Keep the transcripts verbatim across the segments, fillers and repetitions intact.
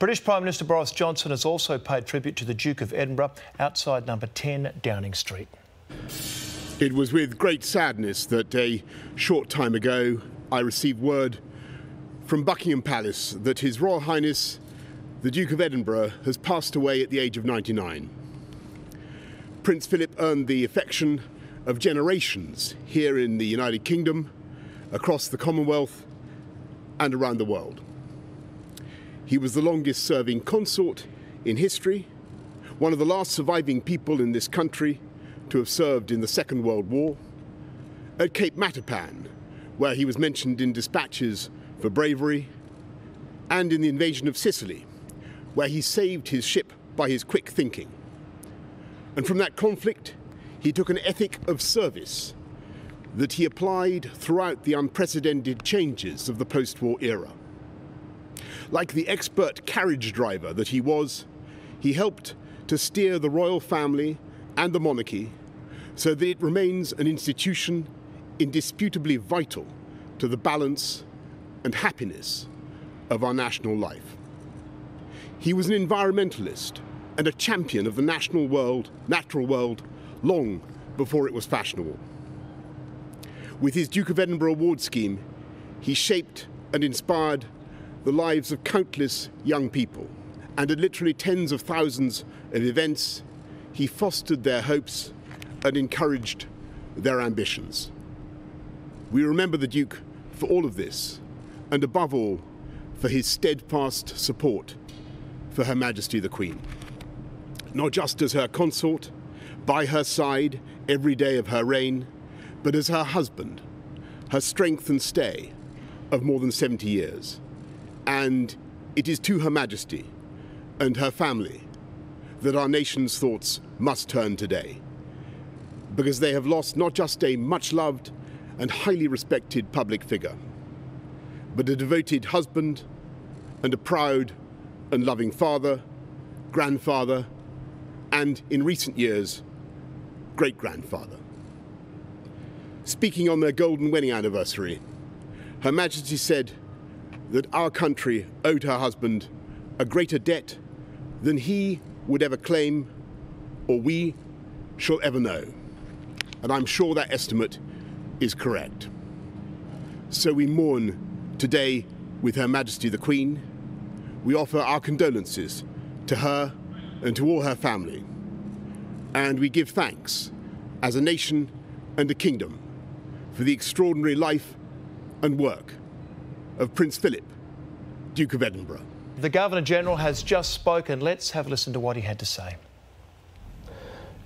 British Prime Minister Boris Johnson has also paid tribute to the Duke of Edinburgh outside number ten Downing Street. It was with great sadness that a short time ago I received word from Buckingham Palace that His Royal Highness the Duke of Edinburgh has passed away at the age of ninety-nine. Prince Philip earned the affection of generations here in the United Kingdom, across the Commonwealth and around the world. He was the longest serving consort in history, one of the last surviving people in this country to have served in the Second World War. At Cape Matapan, where he was mentioned in dispatches for bravery, and in the invasion of Sicily, where he saved his ship by his quick thinking. And from that conflict, he took an ethic of service that he applied throughout the unprecedented changes of the post-war era. Like the expert carriage driver that he was, he helped to steer the royal family and the monarchy so that it remains an institution indisputably vital to the balance and happiness of our national life. He was an environmentalist and a champion of the national world, natural world, long before it was fashionable. With his Duke of Edinburgh Award scheme, he shaped and inspired the lives of countless young people, and at literally tens of thousands of events, he fostered their hopes and encouraged their ambitions. We remember the Duke for all of this, and above all, for his steadfast support for Her Majesty the Queen. Not just as her consort, by her side every day of her reign, but as her husband, her strength and stay of more than seventy years. And it is to Her Majesty and her family that our nation's thoughts must turn today, because they have lost not just a much-loved and highly respected public figure, but a devoted husband and a proud and loving father, grandfather, and in recent years, great-grandfather. Speaking on their golden wedding anniversary, Her Majesty said that our country owed her husband a greater debt than he would ever claim or we shall ever know. And I'm sure that estimate is correct. So we mourn today with Her Majesty the Queen. We offer our condolences to her and to all her family. And we give thanks as a nation and a kingdom for the extraordinary life and work of Prince Philip, Duke of Edinburgh. The Governor-General has just spoken. Let's have a listen to what he had to say.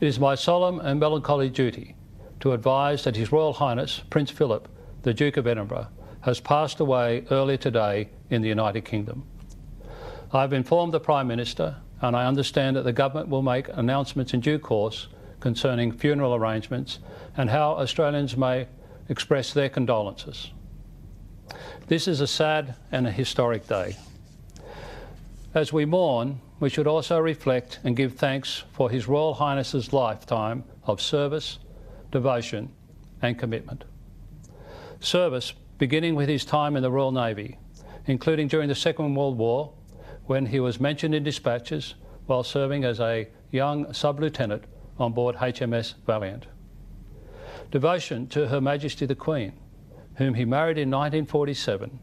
It is my solemn and melancholy duty to advise that His Royal Highness Prince Philip, the Duke of Edinburgh, has passed away earlier today in the United Kingdom. I have informed the Prime Minister, and I understand that the government will make announcements in due course concerning funeral arrangements and how Australians may express their condolences. This is a sad and a historic day. As we mourn, we should also reflect and give thanks for His Royal Highness's lifetime of service, devotion and commitment. Service beginning with his time in the Royal Navy, including during the Second World War, when he was mentioned in dispatches while serving as a young sub-lieutenant on board H M S Valiant. Devotion to Her Majesty the Queen, whom he married in nineteen forty-seven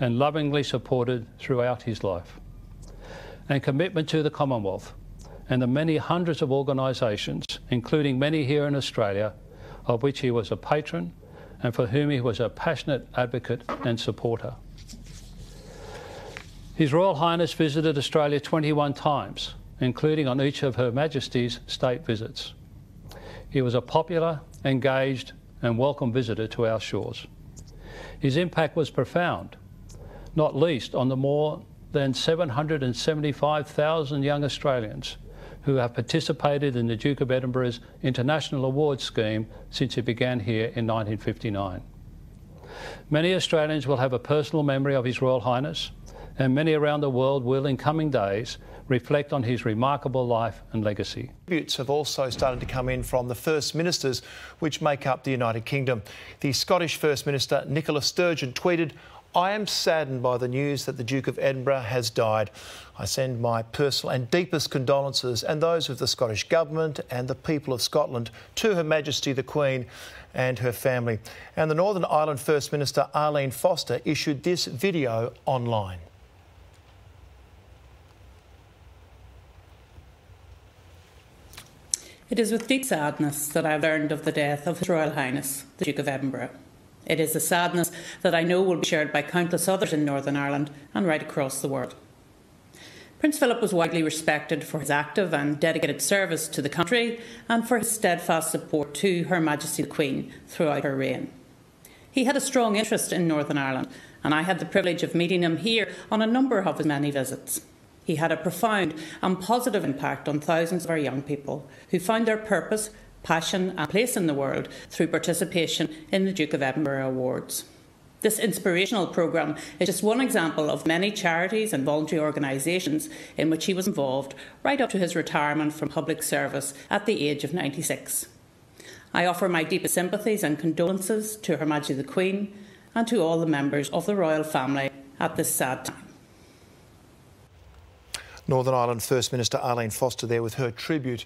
and lovingly supported throughout his life. And commitment to the Commonwealth and the many hundreds of organisations, including many here in Australia, of which he was a patron and for whom he was a passionate advocate and supporter. His Royal Highness visited Australia twenty-one times, including on each of Her Majesty's state visits. He was a popular, engaged and welcome visitor to our shores. His impact was profound, not least on the more than seven hundred seventy-five thousand young Australians who have participated in the Duke of Edinburgh's International Awards scheme since it began here in nineteen fifty-nine. Many Australians will have a personal memory of His Royal Highness, and many around the world will, in coming days, reflect on his remarkable life and legacy. Tributes have also started to come in from the First Ministers, which make up the United Kingdom. The Scottish First Minister, Nicola Sturgeon, tweeted, I am saddened by the news that the Duke of Edinburgh has died. I send my personal and deepest condolences and those of the Scottish Government and the people of Scotland to Her Majesty the Queen and her family. And the Northern Ireland First Minister Arlene Foster issued this video online. It is with deep sadness that I learned of the death of His Royal Highness, the Duke of Edinburgh. It is a sadness that I know will be shared by countless others in Northern Ireland and right across the world. Prince Philip was widely respected for his active and dedicated service to the country and for his steadfast support to Her Majesty the Queen throughout her reign. He had a strong interest in Northern Ireland, and I had the privilege of meeting him here on a number of his many visits. He had a profound and positive impact on thousands of our young people who found their purpose, passion and place in the world through participation in the Duke of Edinburgh Awards. This inspirational programme is just one example of many charities and voluntary organisations in which he was involved right up to his retirement from public service at the age of ninety-six. I offer my deepest sympathies and condolences to Her Majesty the Queen and to all the members of the Royal Family at this sad time. Northern Ireland First Minister Arlene Foster there with her tribute